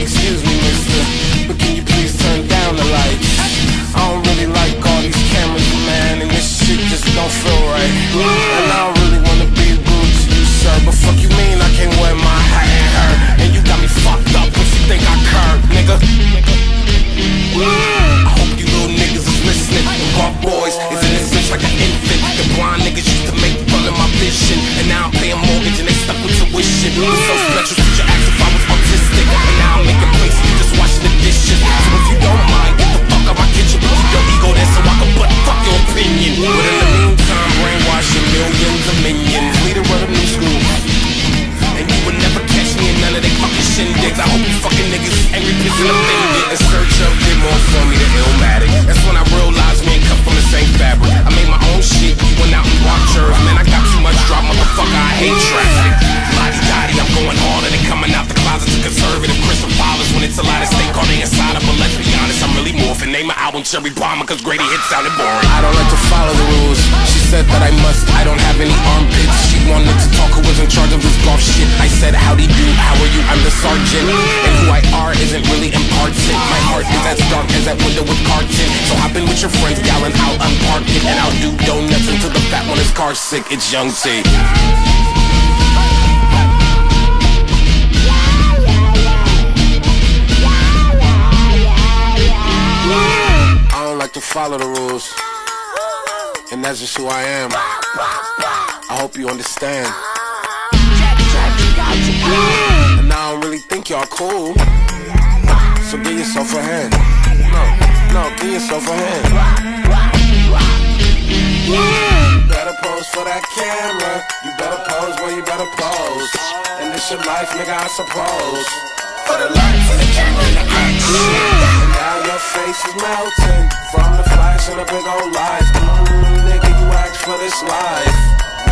Excuse me, mister, but can you please turn down the lights? I don't really like all these cameras, man, and this shit just don't feel right. And I don't really wanna be rude to you, sir, but fuck you mean I can't wear my hat and her? And you got me fucked up, but you think I curb, nigga? I hope you little niggas is listening. The raw boys is in this bitch like an infant. The blind niggas used to make fun of my vision, and now I'm paying mortgage and they stuck with tuition. It's so special, should you ask if I was autistic? And now I'm making plays, just washing the dishes. So if you don't mind, get the fuck out my kitchen. Put your ego there so I can butt fuck your opinion. But in the meantime, brainwashing millions of minions, leader of the new school. And you would never catch me in none of they fucking shindigs. I hope you fucking niggas is angry, pissed and offended. And search up, did more for me than Illmatic. That's when I realized we ain't cut from the same fabric. I made my own shit, you went out and watched yours. Man, I got too much drop, motherfucker, I hate traffic. Lottie-dottie, I'm going harder than coming out the closet to conservative Christian followers. When it's a lot of stake on the inside of, but let's be honest, I'm really morphing. Name my album Cherry Bomber, cause Grady Hit sounded boring. I don't like to follow the rules. She said that I must, I don't have any armpits. She wanted to talk, who was in charge of this golf shit. I said, howdy do, how are you? I'm the sergeant. And who I are isn't really important. My heart is as dark as that window with Carton. So hop in with your friends, gal, and I'll unpark it. And I'll do donuts until the fat one is car sick. It's Young T. I don't like to follow the rules, and that's just who I am. I hope you understand. And I don't really think y'all cool, so give yourself a hand. No, give yourself a hand. You better pose for that camera. You better pose, boy, you better pose. And this your life, nigga, I suppose. For the lights and the camera and the action. Now your face is melting from the flash and the big old lights. Nigga, you asked for this life.